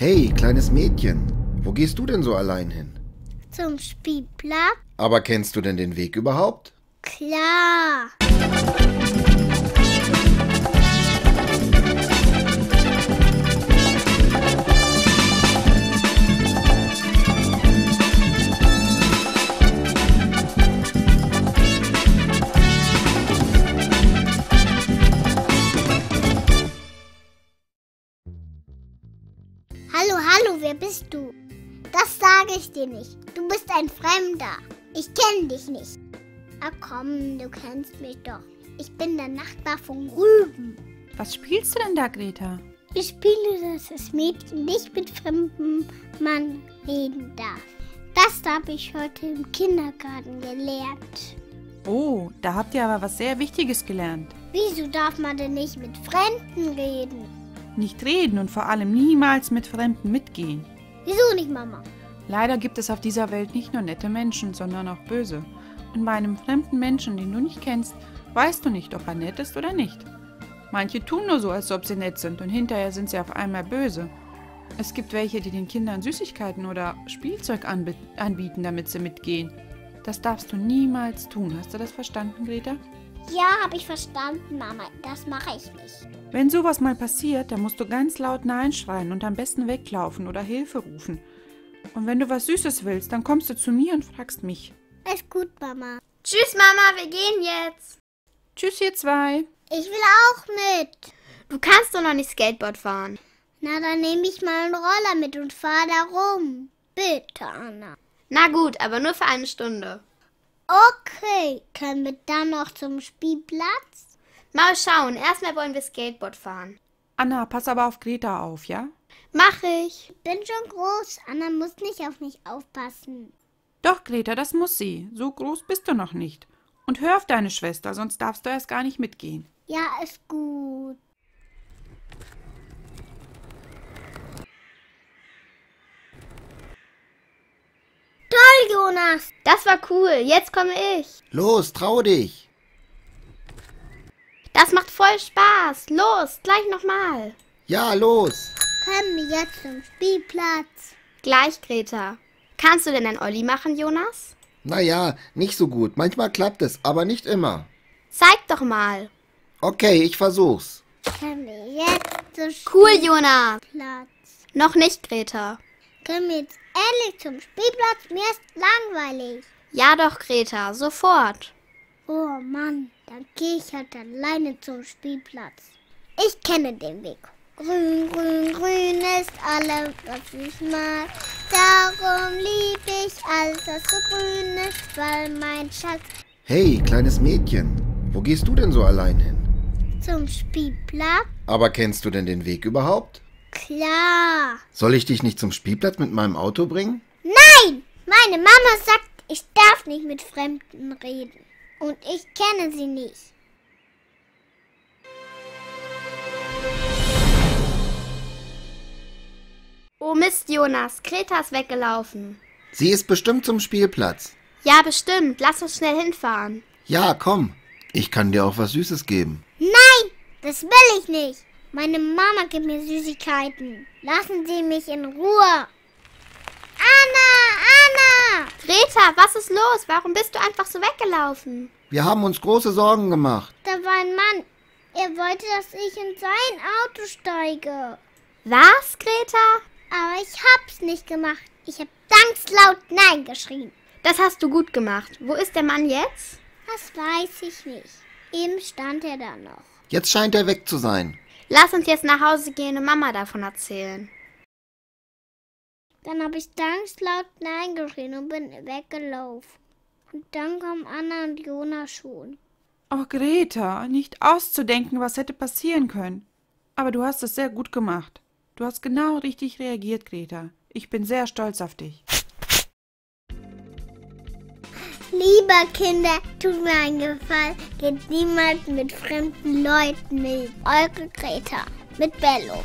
Hey, kleines Mädchen, wo gehst du denn so allein hin? Zum Spielplatz. Aber kennst du denn den Weg überhaupt? Klar. Hallo, hallo, wer bist du? Das sage ich dir nicht. Du bist ein Fremder. Ich kenne dich nicht. Ach komm, du kennst mich doch. Ich bin der Nachbar von Rüben. Was spielst du denn da, Greta? Ich spiele, dass das Mädchen nicht mit fremdem Mann reden darf. Das habe ich heute im Kindergarten gelernt. Oh, da habt ihr aber was sehr Wichtiges gelernt. Wieso darf man denn nicht mit Fremden reden? Nicht reden und vor allem niemals mit Fremden mitgehen. Wieso nicht, Mama? Leider gibt es auf dieser Welt nicht nur nette Menschen, sondern auch böse. Und bei einem fremden Menschen, den du nicht kennst, weißt du nicht, ob er nett ist oder nicht. Manche tun nur so, als ob sie nett sind und hinterher sind sie auf einmal böse. Es gibt welche, die den Kindern Süßigkeiten oder Spielzeug anbieten, damit sie mitgehen. Das darfst du niemals tun. Hast du das verstanden, Greta? Ja, habe ich verstanden, Mama. Das mache ich nicht. Wenn sowas mal passiert, dann musst du ganz laut Nein schreien und am besten weglaufen oder Hilfe rufen. Und wenn du was Süßes willst, dann kommst du zu mir und fragst mich. Alles gut, Mama. Tschüss, Mama, wir gehen jetzt. Tschüss, ihr zwei. Ich will auch mit. Du kannst doch noch nicht Skateboard fahren. Na, dann nehme ich mal einen Roller mit und fahre da rum. Bitte, Anna. Na gut, aber nur für eine Stunde. Okay, können wir dann noch zum Spielplatz? Mal schauen, erstmal wollen wir Skateboard fahren. Anna, pass aber auf Greta auf, ja? Mach ich. Bin schon groß, Anna muss nicht auf mich aufpassen. Doch, Greta, das muss sie. So groß bist du noch nicht. Und hör auf deine Schwester, sonst darfst du erst gar nicht mitgehen. Ja, ist gut. Toll, Jonas! Das war cool, jetzt komme ich. Los, trau dich! Das macht voll Spaß. Los, gleich nochmal. Ja, los! Können wir jetzt zum Spielplatz? Gleich, Greta. Kannst du denn ein Olli machen, Jonas? Naja, nicht so gut. Manchmal klappt es, aber nicht immer. Zeig doch mal. Okay, ich versuch's. Können wir jetzt zum Spielplatz? Cool, Jonas! Noch nicht, Greta. Können wir jetzt endlich zum Spielplatz? Mir ist langweilig. Ja doch, Greta, sofort. Oh Mann, dann gehe ich halt alleine zum Spielplatz. Ich kenne den Weg. Grün, grün, grün ist alles, was ich mag. Darum lieb ich alles, was so grün ist, weil mein Schatz... Hey, kleines Mädchen, wo gehst du denn so allein hin? Zum Spielplatz. Aber kennst du denn den Weg überhaupt? Klar. Soll ich dich nicht zum Spielplatz mit meinem Auto bringen? Nein! Meine Mama sagt, ich darf nicht mit Fremden reden. Und ich kenne sie nicht. Oh Mist, Jonas. Greta ist weggelaufen. Sie ist bestimmt zum Spielplatz. Ja, bestimmt. Lass uns schnell hinfahren. Ja, komm. Ich kann dir auch was Süßes geben. Nein, das will ich nicht. Meine Mama gibt mir Süßigkeiten. Lassen Sie mich in Ruhe. Anna, Anna! Greta, was ist los? Warum bist du einfach so weggelaufen? Wir haben uns große Sorgen gemacht. Da war ein Mann. Er wollte, dass ich in sein Auto steige. Was, Greta? Aber ich hab's nicht gemacht. Ich hab ganz laut Nein geschrien. Das hast du gut gemacht. Wo ist der Mann jetzt? Das weiß ich nicht. Eben stand er da noch. Jetzt scheint er weg zu sein. Lass uns jetzt nach Hause gehen und Mama davon erzählen. Dann habe ich ganz laut Nein geschrien und bin weggelaufen. Und dann kamen Anna und Jonas schon. Oh Greta, nicht auszudenken, was hätte passieren können. Aber du hast es sehr gut gemacht. Du hast genau richtig reagiert, Greta. Ich bin sehr stolz auf dich. Liebe Kinder, tut mir einen Gefallen, geht niemals mit fremden Leuten mit. Eure Greta mit Bello.